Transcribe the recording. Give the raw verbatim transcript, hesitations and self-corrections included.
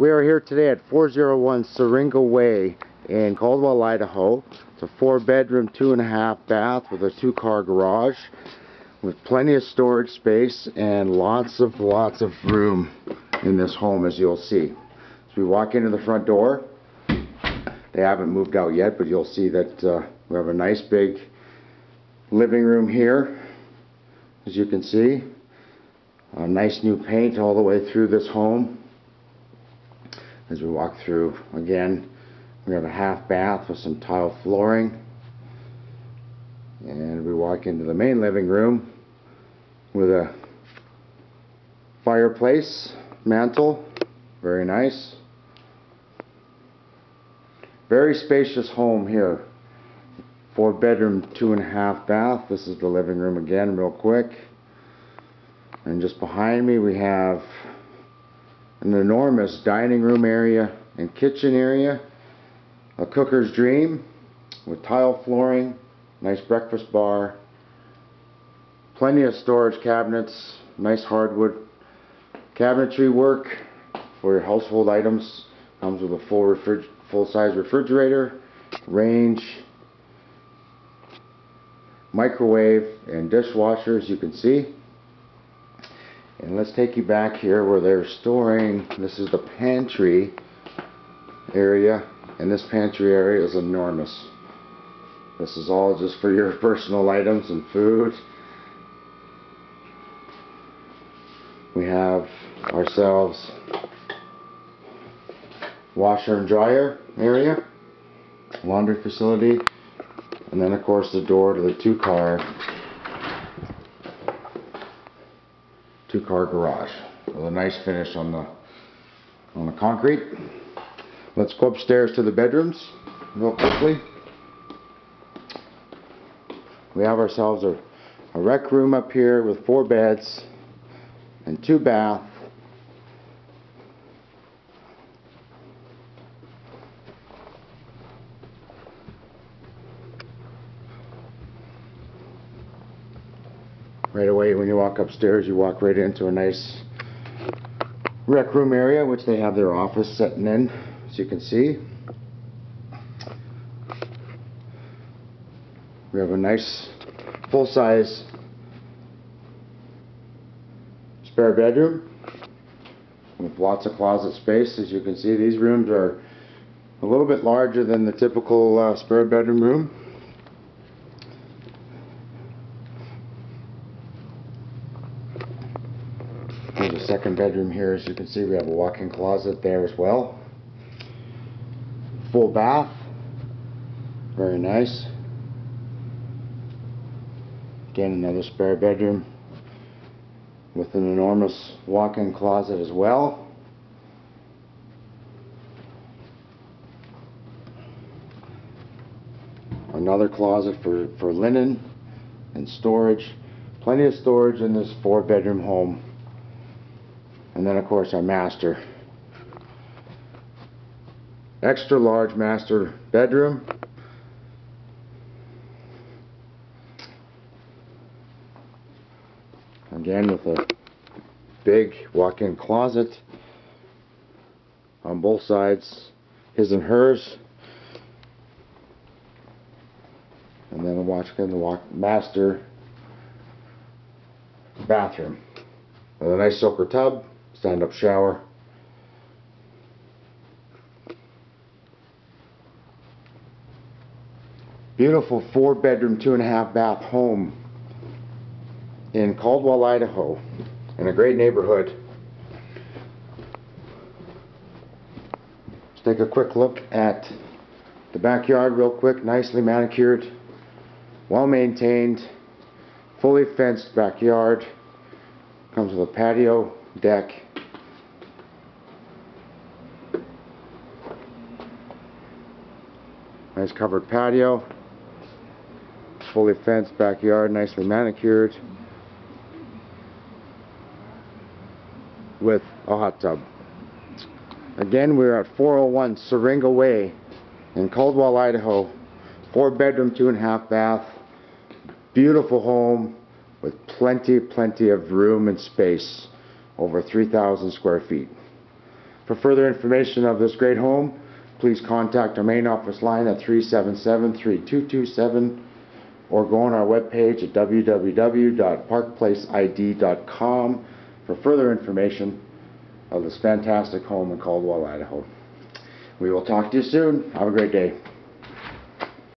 We are here today at four oh one Syringa Way in Caldwell, Idaho. It's a four bedroom, two and a half bath with a two car garage with plenty of storage space and lots of lots of room in this home, as you'll see. As we walk into the front door, they haven't moved out yet, but you'll see that uh, we have a nice big living room here, as you can see. A nice new paint all the way through this home. As we walk through, again, we have a half bath with some tile flooring. And we walk into the main living room with a fireplace mantle. Very nice. Very spacious home here. Four bedroom, two and a half bath. This is the living room again, real quick. And just behind me, we have an enormous dining room area and kitchen area, a cooker's dream with tile flooring, nice breakfast bar, plenty of storage cabinets, nice hardwood cabinetry work for your household items. Comes with a full full-size refrigerator, range, microwave, and dishwasher, as you can see. And let's take you back here where they're storing. This is the pantry area, and this pantry area is enormous. This is all just for your personal items and food. We have ourselves washer and dryer area, laundry facility, and then of course the door to the two-car two-car garage with a nice finish on the on the concrete. Let's go upstairs to the bedrooms real quickly. We have ourselves a, a rec room up here with four beds and two baths. Right away when you walk upstairs, you walk right into a nice rec room area, which they have their office sitting in, as you can see. We have a nice full-size spare bedroom with lots of closet space. As you can see, these rooms are a little bit larger than the typical uh, spare bedroom room. There's a second bedroom here, as you can see. We have a walk-in closet there as well. Full bath, very nice. Again, another spare bedroom with an enormous walk-in closet as well. Another closet for, for linen and storage. Plenty of storage in this four-bedroom home. And then of course our master, extra large master bedroom. Again with a big walk-in closet on both sides, his and hers. And then we'll watch again the walk master bathroom with a nice soaker tub. Stand-up shower. Beautiful four-bedroom, two-and-a-half-bath home in Caldwell, Idaho, in a great neighborhood. Let's take a quick look at the backyard real quick. Nicely manicured, well-maintained, fully fenced backyard. Comes with a patio deck. Nice covered patio, fully fenced backyard, nicely manicured, with a hot tub. Again, we're at four oh one Syringa Way in Caldwell, Idaho. Four bedroom, two and a half bath. Beautiful home with plenty, plenty of room and space, over three thousand square feet. For further information of this great home, please contact our main office line at three seven seven, three two two seven or go on our webpage at w w w dot park place i d dot com for further information of this fantastic home in Caldwell, Idaho. We will talk to you soon. Have a great day.